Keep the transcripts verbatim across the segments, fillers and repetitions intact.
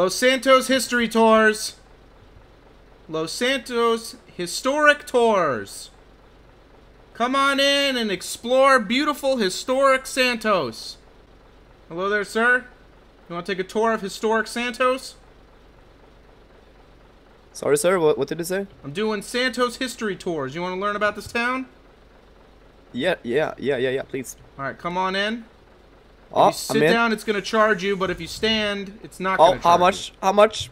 Los Santos History Tours. Los Santos Historic Tours. Come on in and explore beautiful historic Santos. Hello there, sir. You want to take a tour of historic Santos? Sorry, sir. What, what did it say? I'm doing Santos History Tours. You want to learn about this town? Yeah, yeah, yeah, yeah, yeah, please. All right, come on in. Oh, if you sit down, it's going to charge you, but if you stand, it's not going to charge you. Oh, how much? How much?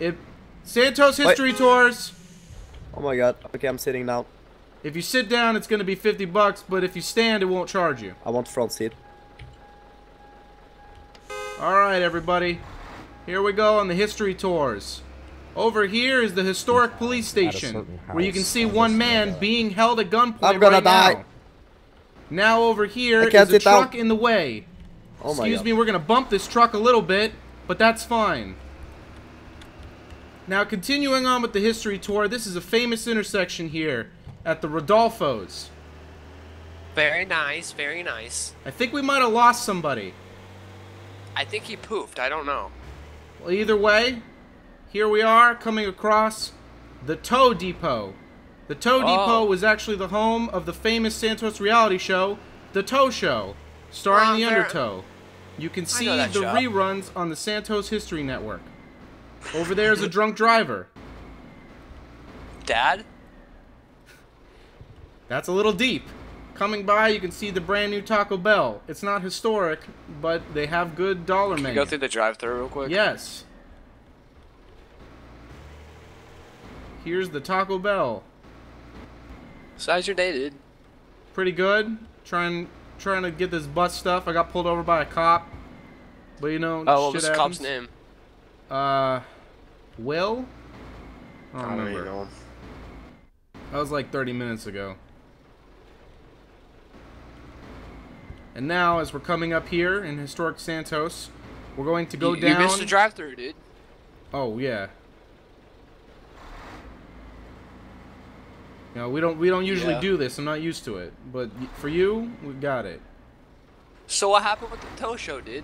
If Santos History Tours. Oh, my God. Okay, I'm sitting now. If you sit down, it's going to be fifty bucks, but if you stand, it won't charge you. I want front seat. All right, everybody. Here we go on the History Tours. Over here is the historic police station, where you can see one man being held at gunpoint right now. I'm gonna die. Now over here is a truck in the way. Oh my God. Excuse me, we're gonna bump this truck a little bit, but that's fine. Now continuing on with the history tour, this is a famous intersection here at the Rodolfos. Very nice, very nice. I think we might have lost somebody. I think he poofed, I don't know. Well, either way, here we are, coming across the Tow Depot. The Tow oh. Depot was actually the home of the famous Santos reality show, The Tow Show, starring oh, the Undertow. You can see the show. reruns on the Santos History Network. Over there is a drunk driver. Dad? That's a little deep. Coming by, you can see the brand new Taco Bell. It's not historic, but they have good dollar menu. Can you go through the drive-thru real quick? Yes. Here's the Taco Bell. Size your day, dude. Pretty good. Trying trying to get this bus stuff. I got pulled over by a cop. But you know, oh, shit what was happens. The cop's name? Uh, Will? I don't, I don't remember. Know. That was like thirty minutes ago. And now, as we're coming up here in historic Santos, we're going to go you, down... You missed the drive-thru, dude. Oh, yeah. You know, we don't we don't usually yeah. do this. I'm not used to it, but for you, we got it. So what happened with the Tow Show, dude?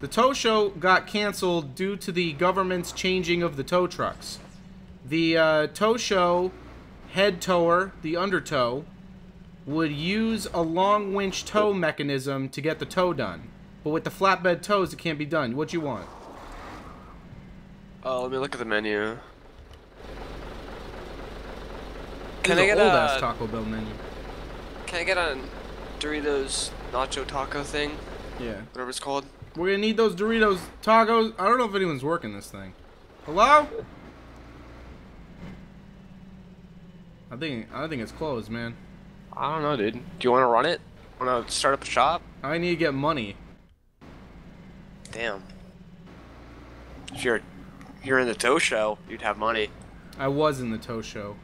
The Tow Show got canceled due to the government's changing of the tow trucks. The uh, Tow Show head tower, the Undertow, would use a long winch tow mechanism to get the tow done, but with the flatbed tows, it can't be done. What you want? Oh, let me look at the menu. Can I get an old-ass Taco Bell menu? Can I get a Doritos nacho taco thing? Yeah. Whatever it's called. We're gonna need those Doritos tacos. I don't know if anyone's working this thing. Hello? I think I think it's closed, man. I don't know, dude. Do you want to run it? Want to start up a shop? I need to get money. Damn. If you're you're in the Tow Show, you'd have money. I was in the Tow Show.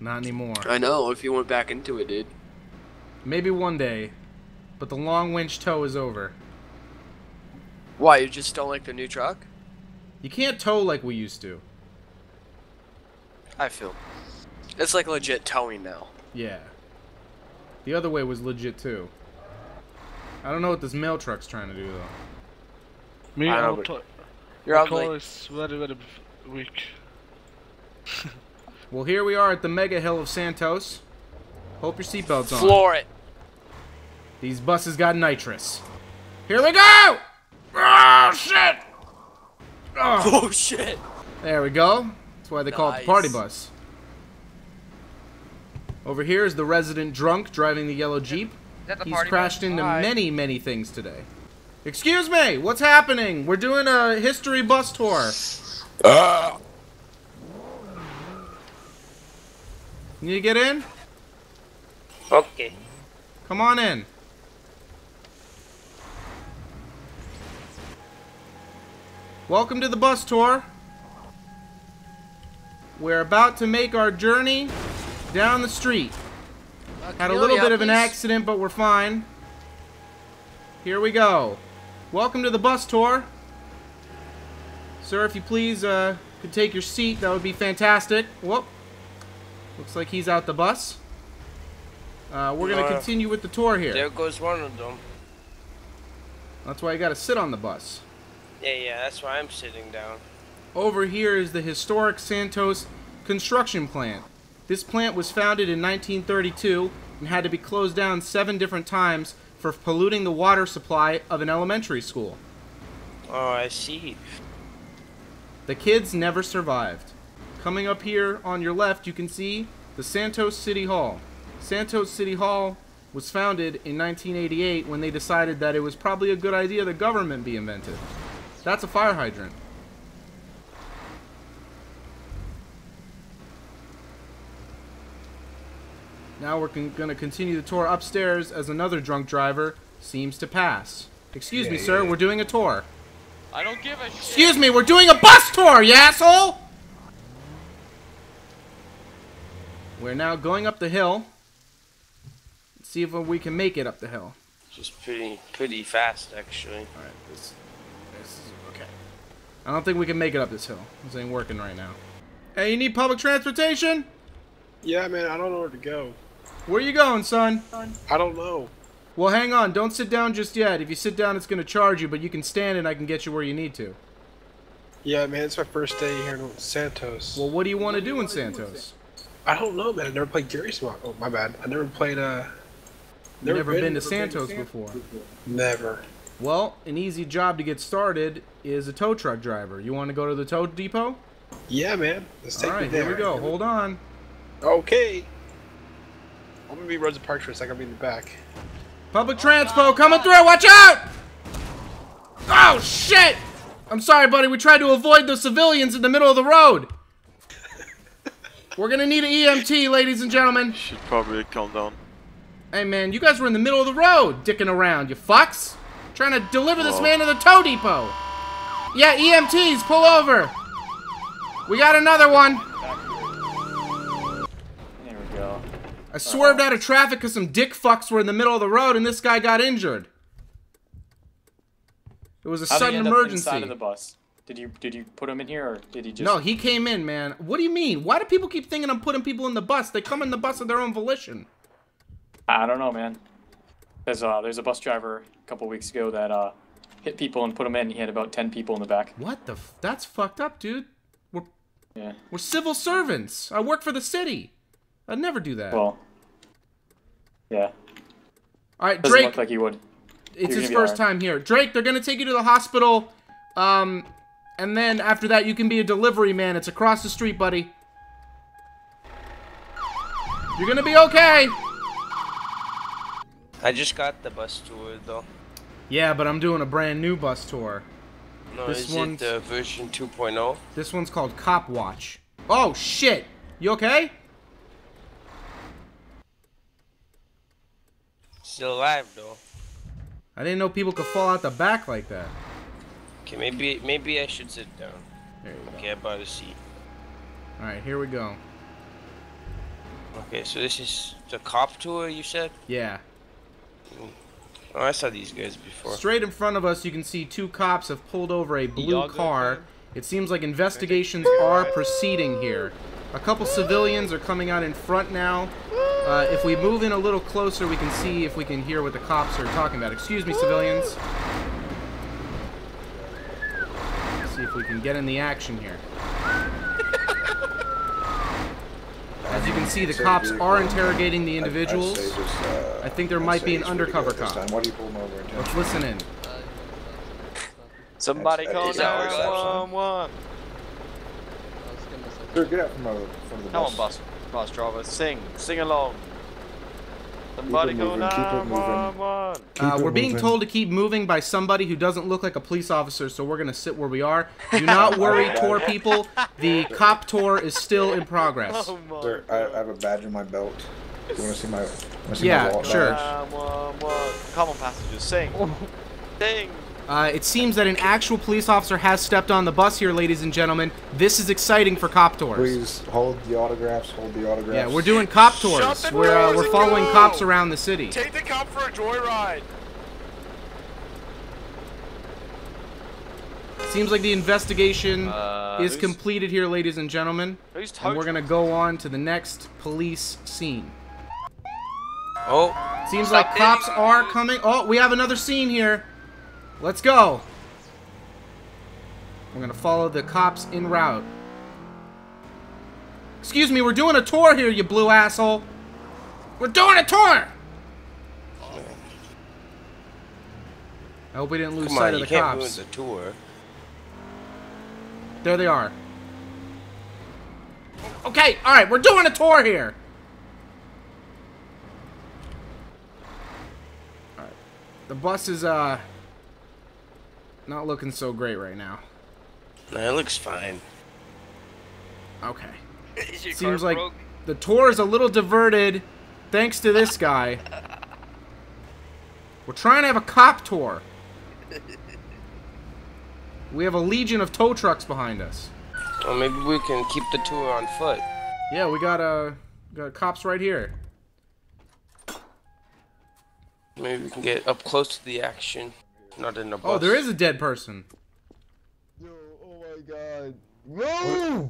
Not anymore. I know, if you went back into it, dude. Maybe one day, but the long winch tow is over. Why, you just don't like the new truck? You can't tow like we used to. I feel. It's like legit towing now. Yeah. The other way was legit, too. I don't know what this mail truck's trying to do, though. Me, I don't know. Your alcohol is very, very weak. Well, here we are at the mega hill of Santos. Hope your seatbelt's on. Floor it. These buses got nitrous. Here we go! Oh, shit! Oh, oh shit! There we go. That's why they nice. Call it the party bus. Over here is the resident drunk driving the yellow Jeep. Is that the He's party crashed bus? Into Hi. many, many things today. Excuse me! What's happening? We're doing a history bus tour. Ah! Uh. Need to get in? Okay. Come on in. Welcome to the bus tour. We're about to make our journey down the street. Uh, Had a little bit up, of an please? accident, but we're fine. Here we go. Welcome to the bus tour. Sir, if you please uh, could take your seat, that would be fantastic. Whoop. Looks like he's out the bus. Uh, we're going to continue with the tour here. There goes one of them. That's why you got to sit on the bus. Yeah, yeah, that's why I'm sitting down. Over here is the historic Santos construction plant. This plant was founded in nineteen thirty-two and had to be closed down seven different times for polluting the water supply of an elementary school. Oh, I see. The kids never survived. Coming up here on your left, you can see the Santos City Hall. Santos City Hall was founded in nineteen eighty-eight when they decided that it was probably a good idea the government be invented. That's a fire hydrant. Now we're con gonna continue the tour upstairs as another drunk driver seems to pass. Excuse me, sir, we're doing a tour. I don't give a shit. Excuse me, we're doing a bus tour, you asshole! We're now going up the hill. Let's see if we can make it up the hill. Just pretty, pretty fast, actually. Alright, this, this is okay. I don't think we can make it up this hill. This ain't working right now. Hey, you need public transportation? Yeah, man, I don't know where to go. Where you going, son? I don't know. Well, hang on. Don't sit down just yet. If you sit down, it's going to charge you, but you can stand and I can get you where you need to. Yeah, man, it's my first day here in Santos. Well, what do you want to do in Santos? I don't know, man. I never played Garry's Mod. Oh, my bad. I never played, uh... Never, never been, been to Santos before. before. Never. Well, an easy job to get started is a tow truck driver. You want to go to the Tow Depot? Yeah, man. Let's take it there. All right, here we go. Hold on. Okay. I'm going to be Rosa Parks for a second. I'll be in the back. Public transpo coming through. Watch out! Oh, shit! I'm sorry, buddy. We tried to avoid those civilians in the middle of the road. We're going to need an E M T, ladies and gentlemen. Should probably calm down. Hey, man. You guys were in the middle of the road dicking around, you fucks. Trying to deliver this oh. man to the Tow Depot. Yeah, E M Ts, pull over. We got another one. I swerved out of traffic because some dick fucks were in the middle of the road and this guy got injured. It was a How sudden did he end emergency. Up inside of the bus? Did you did you put him in here or did he just? No, he came in, man. What do you mean? Why do people keep thinking I'm putting people in the bus? They come in the bus of their own volition. I don't know, man. There's uh there's a bus driver a couple weeks ago that uh hit people and put them in. He had about ten people in the back. What the? F that's fucked up, dude. We're yeah. We're civil servants. I work for the city. I'd never do that. Well, yeah. All right, Drake. Doesn't look like he would. It's his first time here. Drake, they're going to take you to the hospital. Um, and then after that, you can be a delivery man. It's across the street, buddy. You're going to be okay. I just got the bus tour, though. Yeah, but I'm doing a brand new bus tour. No, this is it the version two point oh? This one's called Cop Watch. Oh, shit. You okay? Still alive though. I didn't know people could fall out the back like that. Okay, maybe maybe I should sit down. There you okay, go. I bought a seat. All right, here we go. Okay, so this is the cop tour you said? Yeah. Oh, I saw these guys before. Straight in front of us, you can see two cops have pulled over a blue car. There? It seems like investigations are proceeding here. A couple civilians are coming out in front now. Uh, if we move in a little closer, we can see if we can hear what the cops are talking about. Excuse me, civilians. Let's see if we can get in the action here. As you can see, the cops are interrogating the individuals. I think there might be an undercover cop. Let's listen in. Somebody call nine one one. Sure, get out from, our, from the bus. Come on, bus. Bus driver, sing, sing along. Somebody go now, one. Uh, we're being told to keep moving by somebody who doesn't look like a police officer, so we're gonna sit where we are. Do not worry, tour people. The cop tour is still in progress. Sir, I, I have a badge on my belt. Do you wanna see my? Wanna see yeah, my sure. Come on, passengers, sing, sing. Uh, it seems that an actual police officer has stepped on the bus here, ladies and gentlemen. This is exciting for cop tours. Please hold the autographs, hold the autographs. Yeah, we're doing cop tours. We're, uh, we're following go. cops around the city. Take the cop for a joyride. Seems like the investigation uh, is completed here, ladies and gentlemen. And we're going to go on to the next police scene. Oh. Seems like it. cops are coming. Oh, we have another scene here. Let's go. We're gonna follow the cops en route. Excuse me, we're doing a tour here, you blue asshole. We're doing a tour! I hope we didn't lose Come sight on, of the cops. Come on, you can't ruin the tour. There they are. Okay, alright, we're doing a tour here! Alright. The bus is, uh... not looking so great right now. No, it looks fine. Okay. Seems like broke? The tour is a little diverted thanks to this guy. We're trying to have a cop tour. We have a legion of tow trucks behind us. Well, maybe we can keep the tour on foot. Yeah, we got uh, got cops right here. Maybe we can get up close to the action. Not in the bus. Oh, there is a dead person. Yo, oh my god. No!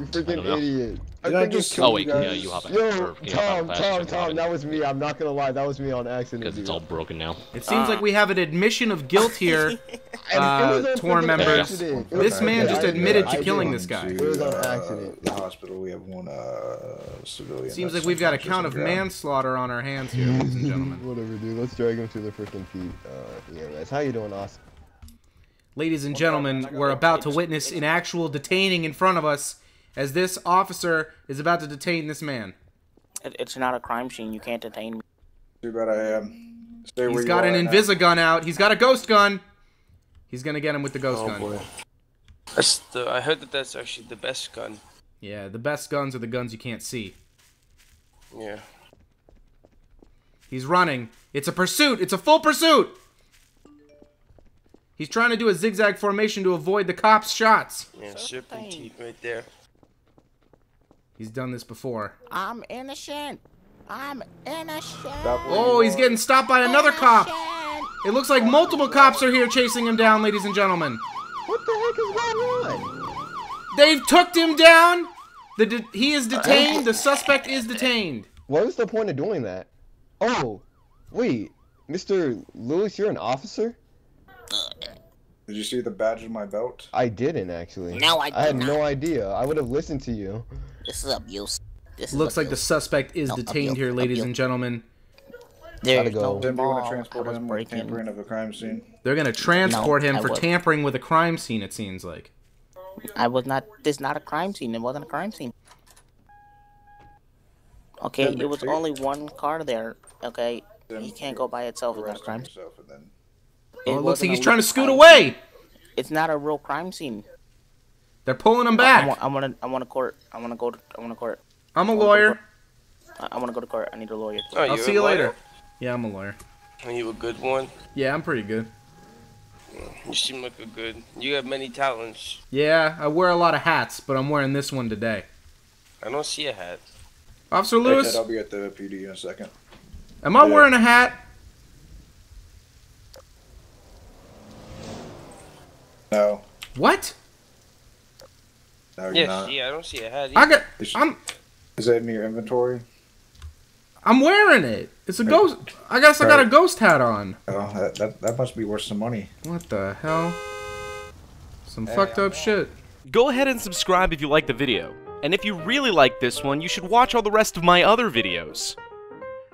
You freaking idiot. I Did think I just killed oh, wait, you guys. No, you hop in. Yo, Tom, Tom, Tom, that was me. I'm not gonna lie, that was me on accident. Because it's all broken now. It seems uh, like we have an admission of guilt here, uh, tour members. This man just admitted to killing this guy. It was on accident. The hospital, we have one uh, civilian. Seems like we've got a count of manslaughter on our hands here, ladies and gentlemen. Whatever, dude. Let's drag him to the freaking feet. Uh, yeah, that's how you doing, Austin. Ladies and gentlemen, we're about to witness an actual detaining in front of us as this officer is about to detain this man. It's not a crime scene. You can't detain me. Too bad I am. Stay He's where got you an right Invisigun now. out. He's got a ghost gun. He's going to get him with the ghost oh, gun. Boy. That's the, I heard that that's actually the best gun. Yeah, the best guns are the guns you can't see. Yeah. He's running. It's a pursuit. It's a full pursuit. He's trying to do a zigzag formation to avoid the cops' shots. Yeah, serpentine right there. He's done this before. I'm innocent. I'm innocent. Oh, he's getting stopped by another innocent. cop. It looks like multiple cops are here chasing him down, ladies and gentlemen. What the heck is going on? They've took him down. The he is detained. The suspect is detained. What is the point of doing that? Oh, wait. Mister Lewis, you're an officer? Did you see the badge on my belt? I didn't actually. No, I did I had not. no idea. I would have listened to you. This is abuse. This Looks is like abuse. the suspect is no, detained abuse. here, ladies abuse. and gentlemen. There you go. They're going to transport him for tampering of a crime scene. They're going to transport no, him I for was. tampering with a crime scene, it seems like. I was not. This is not a crime scene. It wasn't a crime scene. Okay, it was clear. only one car there. Okay, then he can't go by itself without a crime scene. It, oh, it looks like he's trying to scoot away. Scene. It's not a real crime scene. They're pulling him back. I want to. I want to court. I want to go. To, I want to court. I'm a I lawyer. I, I want to go to court. I need a lawyer. Oh, I'll see you lawyer? later. Yeah, I'm a lawyer. Are you a good one? Yeah, I'm pretty good. You seem like a good. You have many talents. Yeah, I wear a lot of hats, but I'm wearing this one today. I don't see a hat. Officer Lewis. Hey, Ted, I'll be at the P D in a second. Am I yeah. wearing a hat? No. What? No, you're yes, not. Yeah, I don't see a hat either. I got. Is, I'm. Is that in your inventory? I'm wearing it. It's a hey, ghost. I guess right. I got a ghost hat on. Oh, that, that that must be worth some money. What the hell? Some hey, fucked up shit. Go ahead and subscribe if you like the video, and if you really like this one, you should watch all the rest of my other videos.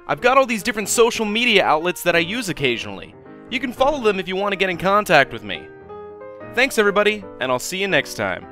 I've got all these different social media outlets that I use occasionally. You can follow them if you want to get in contact with me. Thanks everybody, and I'll see you next time.